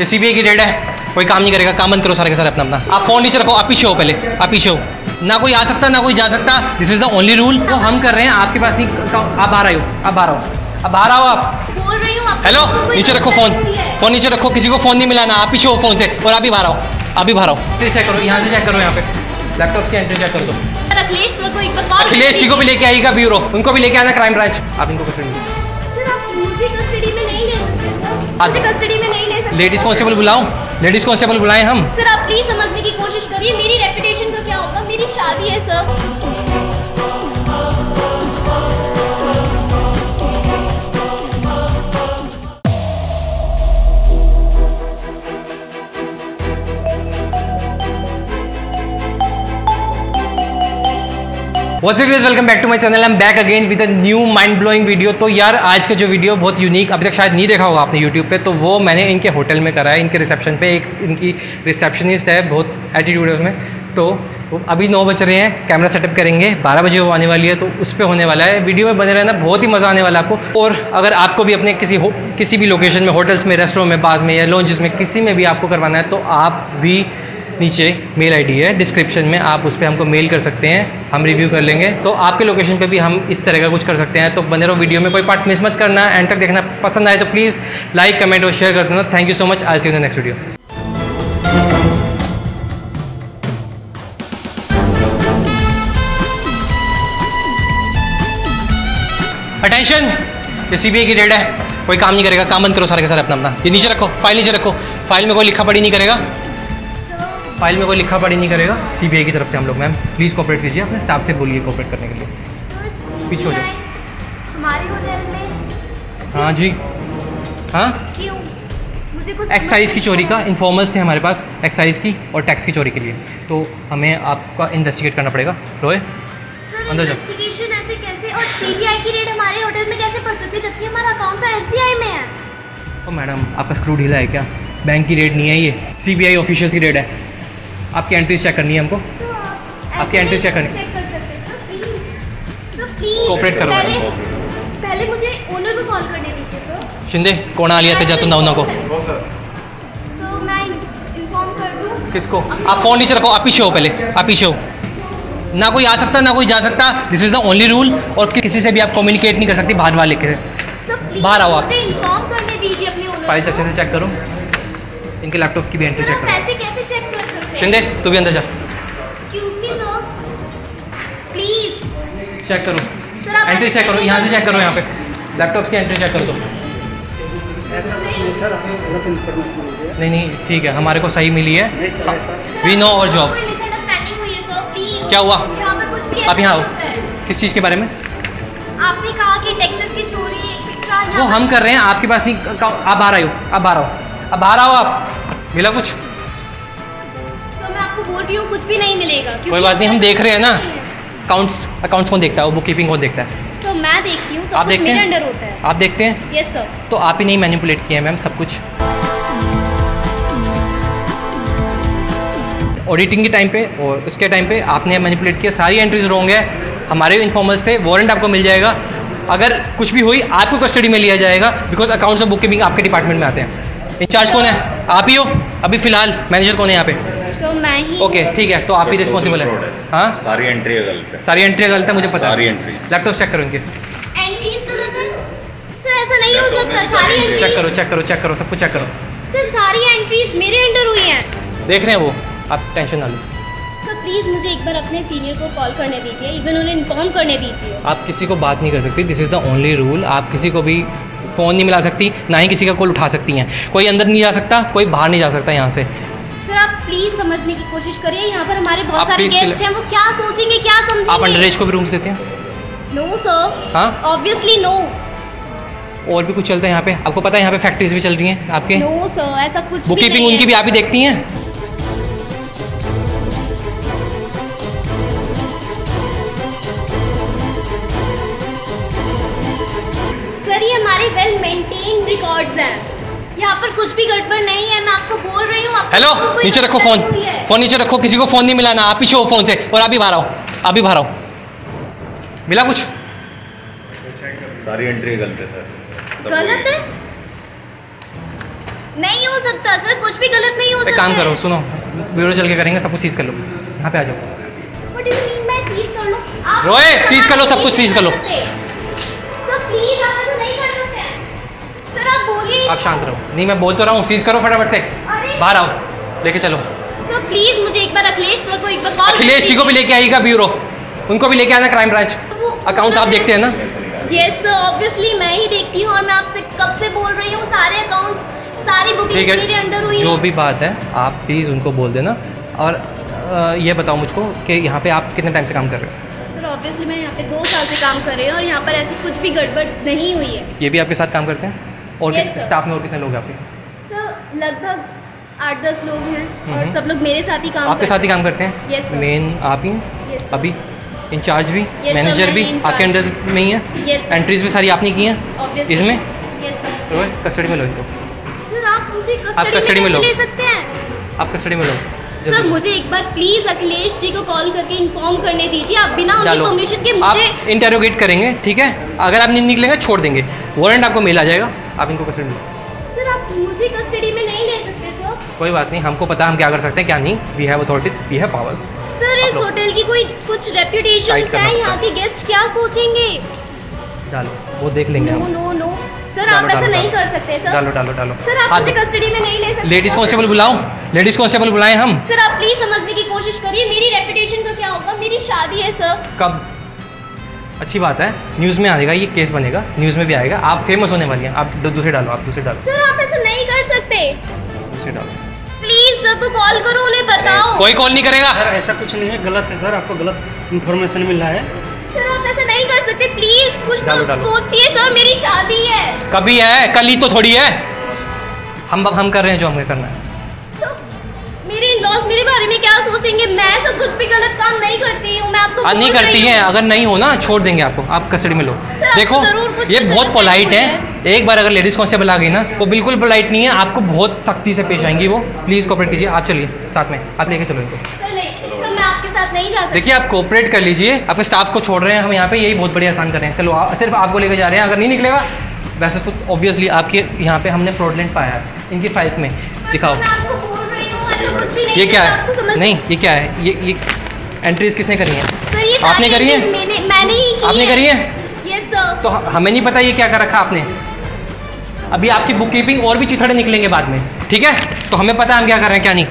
ये सीबीआई की रेड है, कोई काम नहीं करेगा। काम बंद करो सारे के सारे अपना अपना। आप फोन नीचे रखो, आप पीछे हो, पहले आप पीछे हो। ना कोई आ सकता ना कोई जा सकता, this is the only rule. वो हम कर रहे हैं, आपके पास नहीं। आप बाहर आयो, आप बाहर आओ, आप बाहर आओ। आप बोल रही हूँ। हेलो, नीचे रखो फोन, फोन नीचे रखो, किसी को फोन नहीं मिलाना। आप पीछे हो फोन से और आप भी बाहर आओ, आप भी बाहर आओ। फिर चेक करो, यहाँ से चेक करो, यहाँ पे लैपटॉप की एंट्री चेक कर दो। अखिलेश सर को एक बार कॉल, अखिलेश जी को भी लेके आइएगा ब्यूरो, उनको भी लेके आना क्राइम ब्रांच। आप इनको कस्टडी में नहीं ले सकते, कस्टडी में नहीं ले सकते। लेडीज कॉन्स्टेबल बुलाओ, लेडीज कॉन्स्टेबल बुलाएं हम। सर आप प्लीज समझने की कोशिश करिए, मेरी रेपुटेशन का क्या होगा, मेरी शादी है sir. What's up guys, welcome back to my channel. I am back again with a new mind blowing video. तो यार आज का जो वीडियो बहुत यूनिक, अभी तक शायद नहीं देखा होगा आपने यूट्यूब पे, तो वो मैंने इनके होटल में करा है। इनके रिसेप्शन पे एक इनकी रिसेप्शनिस्ट है, बहुत एटीट्यूड है उसमें। तो अभी 9 बज रहे हैं, कैमरा सेटअप करेंगे, 12 बजे वो आने वाली है, तो उस पर होने वाला है। वीडियो में बने रहना, बहुत ही मज़ा आने वाला आपको। और अगर आपको भी अपने किसी भी लोकेशन में, होटल्स में, रेस्टोरेंट में, बार्स में या लॉन्जेस में, किसी में भी आपको करवाना है, तो आप भी नीचे मेल आईडी है डिस्क्रिप्शन में, आप उस पर हमको मेल कर सकते हैं, हम रिव्यू कर लेंगे। तो आपके लोकेशन पे भी हम इस तरह का कुछ कर सकते हैं। तो बने रहो वीडियो में, कोई पार्ट मिस मत करना, एंड तक देखना। पसंद आए तो प्लीज़ लाइक, कमेंट और शेयर कर देना। Thank you so much, I see you in the next video. Attention, ये सीबीआई की रेड है, कोई काम नहीं करेगा। काम बंद करो सारे के सारे अपना अपना। ये नीचे रखो, फाइल नीचे रखो। फाइल में कोई लिखा पढ़ी नहीं करेगा, फाइल में कोई लिखा पढ़ी नहीं करेगा। सीबीआई की तरफ से हम लोग, मैम प्लीज़ कोऑपरेट कीजिए, अपने स्टाफ से बोलिए कोऑपरेट करने के लिए। Sir, पीछे हो जाओ। हमारे होटल में हाँ जी हाँ, क्यों? मुझे कुछ एक्साइज की चोरी का इन्फॉर्मल्स है हमारे पास, एक्साइज की और टैक्स की चोरी के लिए, तो हमें आपका इन्वेस्टिगेट करना पड़ेगा। रोए अंदर जाओ। ऐसे कैसे, और सीबीआई की रेड हमारे होटल में कैसे पड़ सकती है, जबकि हमारा अकाउंट तो एसबीआई में है। ओ मैडम, आपका स्क्रू ढीला है क्या? बैंक की रेड नहीं है ये, सीबीआई ऑफिशियल की रेड है। आपकी एंट्रीज चेक करनी है हमको, आपकी एंट्रीज चेक करनी है। कोऑपरेट करो, पहले मुझे ओनर को कॉल करने दीजिए। तो शिंदे कोना आलिया तेजा तो नौना को तो मैं इन्फॉर्म कर दूं। किसको? आप फोन नीचे रखो, आप पीछे हो, पहले आप पीछे हो। ना कोई आ सकता ना कोई जा सकता, this is the only rule. और किसी से भी आप कम्युनिकेट नहीं कर सकती बाहर वाले के। बाहर आओ, आप इन्फॉर्म करने दीजिए अपने ओनर। फाइल अच्छे से चेक करो, इनके लैपटॉप की भी एंट्री चेक करो। शिंदे तू भी अंदर जा। Excuse me sir, please check करो, एंट्री चेक करो, यहाँ से चेक करो, यहाँ पे लैपटॉप की एंट्री चेक कर दो। नहीं नहीं ठीक है, हमारे को सही मिली है, वी नो और जॉब। क्या हुआ? आप यहाँ आओ। किस चीज़ के बारे में आपने कहा कि टैक्सेस की चोरी एक्सेट्रा? वो हम कर रहे हैं, आपके पास नहीं। आप बाहर आयो, आप बाहर आओ, आप बाहर आओ। आप मिला कुछ? तो मैं आपको बोल रही हूँ कुछ भी नहीं मिलेगा। कोई बात नहीं, हम देख रहे हैं ना। अकाउंट्स, अकाउंट्स कौन देखता है? बुक कीपिंग कौन देखता है? सर मैं देखती हूँ, आप देखते हैं, आप देखते हैं। Yes sir. तो आप ही नहीं मैनिपुलेट किया है मैम सब कुछ? ऑडिटिंग के टाइम पे और उसके टाइम पे आपने मैनिपुलेट किया, सारी एंट्रीज रॉन्ग है। हमारे इन्फॉर्मल्स थे, वारंट आपको मिल जाएगा। अगर कुछ भी हुई आपको कस्टडी में लिया जाएगा, बिकॉज अकाउंट्स और बुक कीपिंग आपके डिपार्टमेंट में आते हैं। इंचार्ज कौन है? आप ही हो अभी फिलहाल? मैनेजर कौन है यहाँ पे? So, मैं ही। ओके ठीक है, तो आप ही रिस्पॉन्सिबल है। हाँ, सारी एंट्री गलत है, सारी एंट्री गलत है, मुझे पता। सारी एंट्री लैपटॉप चेक करो, इनके ऐसा नहीं हो सकता। सारी एंट्री चेक करो, चेक करो, चेक करो, सब कुछ चेक करो। सर सारी एंट्रीज मेरे अंडर हुई हैं, देख रहे हैं वो, आप टेंशन ना लो। सर प्लीज़ मुझे एक बार अपने सीनियर को कॉल करने दीजिए, इवन उन्हें इन्फॉर्म करने दीजिए। आप किसी को बात नहीं कर सकती, this is the only rule. आप किसी को भी फ़ोन नहीं मिला सकती, ना ही किसी का कॉल उठा सकती हैं। कोई अंदर नहीं जा सकता, कोई बाहर नहीं जा सकता यहाँ से। सर आप प्लीज़ समझने की कोशिश करिए, यहाँ पर हमारे बहुत सारे गेस्ट हैं, वो क्या सोचेंगे क्या समझेंगे। आप अंडर एज को भी रूम्स देते हैं? No sir. हाँ ऑब्वियसली नो। और भी कुछ चलता है यहाँ पे? आपको पता है यहाँ पे फैक्ट्रीज भी चल रही हैं आपके? नो सर ऐसा कुछ। बुक कीपिंग उनकी भी आप ही देखती हैं? वेल मेंटेन रिकॉर्ड्स हैं, यहाँ पर कुछ भी गड़बड़ नहीं है, मैं आपको बोल रही हूँ। हेलो नीचे रखो, फोन फोन नीचे रखो, किसी को फोन नहीं मिलाना। आप पीछे हो फोन से और आप ही बाहर आओ, आप ही बाहर आओ। मिला कुछ? सारी एंट्री गलत है सर, गलत है। नहीं हो सकता सर, कुछ भी गलत नहीं हो सकता। काम करो, सुनो, ब्यूरो चल के करेंगे, सब कुछ सीज कर लो, यहाँ पे आ जाओ। What do you mean by seize कर लो? रोए, सीज कर लो, सब कुछ सीज कर लो। सर प्लीज, आप ऐसा नहीं कर सकते हैं। सर आप बोलिए, आप शांत रहो। नहीं मैं बोल तो रहा हूँ, सीज करो फटाफट से, बाहर आओ, लेके चलो। सर प्लीज मुझे एक बार अखिलेश सर को एक बार कॉल। अखिलेश जी को भी लेके आएगा ब्यूरो, उनको भी लेके आना क्राइम ब्रांच। अकाउंट आप देखते हैं ना? यस सर, ऑब्वियसली मैं ही देखती हूँ, और मैं आपसे कब से बोल रही हूँ, सारे अकाउंट्स, सारी बुकिंग मेरे अंडर हुई है। जो भी बात है आप प्लीज़ उनको बोल देना। और ये बताओ मुझको कि यहाँ पे आप कितने टाइम से काम कर रहे हो? सर ऑब्वियसली मैं यहाँ पे 2 साल से काम कर रही हूँ, और यहाँ पर ऐसी कुछ भी गड़बड़ नहीं हुई है। ये भी आपके साथ काम करते हैं? और स्टाफ में और कितने लोग हैं आपके? सर लगभग 8-10 लोग हैं, और सब लोग मेरे साथ ही काम, आपके साथ ही काम करते हैं। Yes sir. मेन आप ही अभी इंचार्ज भी, मैनेजर भी आपके अंडर में ही है, एंट्रीज भी सारी आपने की हैं इसमें। तो कस्टडी में लो इनको। सर आप मुझे कस्टडी में ले सकते हैं? आप कस्टडी में लो। सर मुझे एक बार प्लीज अखिलेश जी को कॉल करके इन्फॉर्म करने दीजिए, आप बिना उनकी परमिशन के मुझे इंटरोगेट करेंगे, ठीक है? अगर आप नहीं निकलेंगे छोड़ देंगे, वारंट आपको मिल आ जाएगा, आप इनको कस्टडी में लो। सर आप मुझे कस्टडी में नहीं ले सकते? सर कोई बात नहीं, हमको पता हम क्या कर सकते हैं क्या नहीं। We have authorities, we have powers. Sir इस होटल की कोई कुछ रेप्यूटेशन है, यहाँ के गेस्ट क्या सोचेंगे? डालो, वो देख लेंगे हम। नो नो सर, आप ऐसा नहीं कर सकते। सर डालो डालो डालो। सर आप मुझे कस्टडी में नहीं ले सकते। लेडीज कांस्टेबल बुलाओ, लेडीज कांस्टेबल बुलाएं हम। सर आप प्लीज समझने की कोशिश करिए, मेरी रेप्यूटेशन का क्या होगा, मेरी शादी है सर। कब? अच्छी बात है, न्यूज़ में आएगा, ये केस बनेगा, न्यूज़ में भी आएगा, आप फेमस होने वाली हैं। आप दूसरे डालो, आप दूसरे डालो। सर आप ऐसा नहीं कर सकते, दूसरे डालो प्लीज। सर को कॉल करो, उन्हें बताओ। कोई कॉल नहीं करेगा सर, ऐसा कुछ नहीं है, गलत है सर, आपको गलत इन्फॉर्मेशन मिला है। सर आप ऐसा नहीं कर सकते, प्लीज कुछ तो सोचिए। सर मेरी शादी है, कभी है, कल ही तो थोड़ी है। हम कर रहे हैं जो हमें करना है। सर मेरे लॉस मेरे बारे में क्या सोचेंगे? मैं सब कुछ भी गलत काम नहीं करती हूँ, मैं आपको नहीं करती है। अगर नहीं हो ना छोड़ देंगे आपको, आप कस्टडी में लो। देखो ये बहुत पोलाइट है, एक बार अगर लेडीज कांस्टेबल आ गई ना, वो बिल्कुल पोलाइट नहीं है, आपको बहुत सख्ती से पेश आएंगी वो। प्लीज कोऑपरेट कीजिए, आप चलिए साथ में, आप लेके चलो इनको। सर नहीं, तो मैं आपके साथ नहीं जा सकती। देखिए आप कोऑपरेट कर लीजिए, आपके स्टाफ को छोड़ रहे हैं हम यहाँ पे, यही बहुत बढ़िया आसान कर रहे हैं। चलो सिर्फ आपको लेके जा रहे हैं, अगर नहीं निकलेगा वैसे तो ऑब्वियसली आपके यहाँ पे हमने फ्रॉडलेंट पाया है इनकी फाइल्स में। दिखाओ ये क्या है? नहीं ये क्या है? ये एंट्रीज किसने करी है? आपने करी है? आपने करी है? तो हमें नहीं पता ये क्या कर रखा आपने। अभी आपकी बुक कीपिंग और भी चिथड़े निकलेंगे बाद में, ठीक है? तो हमें पता हम क्या कर रहे हैं क्या नहीं।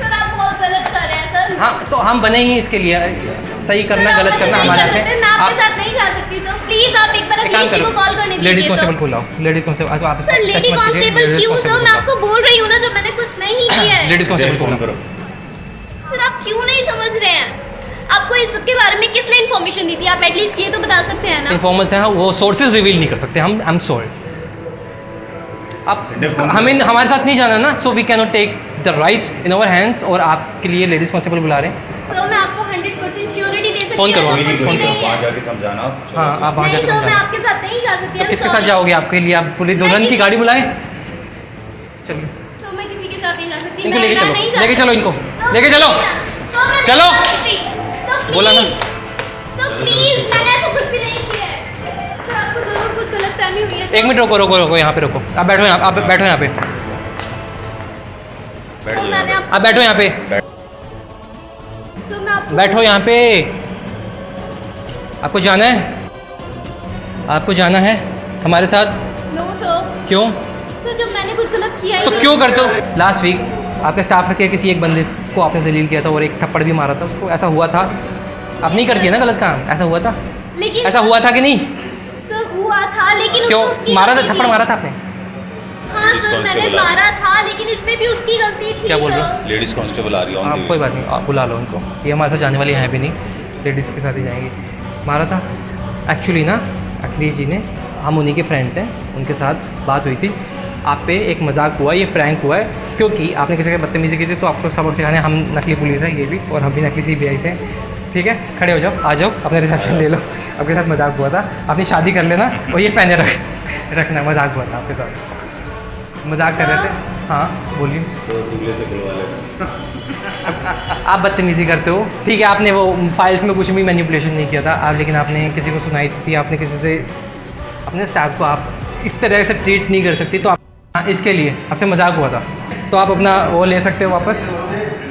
सर आप बहुत गलत कर रहे हैं सर। हाँ तो हम बने ही इसके लिए, सही करना गलत करना हमारा है। मैं आपके साथ नहीं जा सकती सर, प्लीज आप एक बार अखिलेश जी को कॉल करने दीजिए। लेडी कांस्टेबल को लाओ, लेडी कांस्टेबल। आप सर लेडी कांस्टेबल क्यों? सर मैं आपको बोल रही हूँ ना, जब मैंने कुछ नहीं किया है। लेडी कांस्टेबल को करो। सर आप क्यों नहीं समझ रहे हैं? आपको इस सबके बारे में किसने इन्फॉर्मेशन दी थी? आप एटलीस्ट ये तो बता सकते हैं ना। इन्फॉर्मेशन है वो, सोर्सेज रिवील नहीं कर सकते हम। आई एम सॉरी, आप हमें हमारे साथ नहीं जाना ना, so we can not take the rights in our hands. और आपके लिए लेडीज कांस्टेबल बुला रहे हैं। सर मैं आपको 100% श्योरिटी दे सकती हूं। फोन करो, फोन करो, वहां जाके समझाना। हां आप वहां जाके समझाना। नहीं मैं आपके साथ नहीं जा सकती। आप किसके साथ जाओगे? आपके लिए आप पूरी दुल्हन की गाड़ी बुलाएं। चलिए सो मैं किसी के साथ नहीं जा सकती। मैं नहीं जा, लेके चलो इनको, लेके चलो, चलो बोला ना। सो प्लीज मैंने ऐसा कुछ भी नहीं किया है। सर आपको जरूर कुछ गलत फहमी हुई है। एक मिनट रोको रोको रोको, यहाँ पे रोको। आप बैठो, यहाँ आप बैठो, यहाँ पे आप बैठो, यहाँ पे बैठो, यहाँ पे आपको जाना है, आपको जाना है हमारे साथ। No sir. क्यों? सर जब मैंने कुछ गलत किया तो क्यों करते हो? लास्ट वीक आपके स्टाफ के किसी एक बंदे को आपने जलील किया था और एक थप्पड़ भी मारा था उसको, ऐसा हुआ था। आप नहीं करती है ना गलत काम, ऐसा हुआ था। लेकिन ऐसा हुआ था कि नहीं? सर हुआ था, लेकिन क्यों मारा था? थप्पड़ मारा था आपने? हाँ सर मैंने मारा था, लेकिन इसमें भी उसकी गलती थी। क्या बोल रहे हो? लेडीज कांस्टेबल आ रही है। आप कोई बात नहीं, आप बुला लो उनको, ये हमारे साथ जाने वाली हैं भी नहीं, लेडीज़ के साथ ही जाएंगी। मारा था एक्चुअली ना अखिलेश जी ने, हम उन्हीं के फ्रेंड्स हैं, उनके साथ बात हुई थी। आप पे एक मजाक हुआ, ये प्रैंक हुआ है, क्योंकि आपने किसी के बदतमीजी की थी तो आपको सबक सिखाने हम नकली पुलिस है ये भी, और हम भी नकली CBI से हैं, ठीक है? खड़े हो जाओ, आ जाओ, अपना रिसेप्शन ले लो। आपके साथ मजाक हुआ था, आपने शादी कर लेना और ये पहने रखना, मजाक हुआ था आपके साथ, मजाक कर रहे थे। हाँ बोलिए। तो आप बदतमीजी करते हो, ठीक है? आपने वो फाइल्स में कुछ भी मैनिपुलेशन नहीं किया था आप, लेकिन आपने किसी को सुनाई थी, आपने किसी से अपने स्टाफ को आप इस तरह से ट्रीट नहीं कर सकती। तो आप इसके लिए आपसे मजाक हुआ था, तो आप अपना वो ले सकते हो वापस।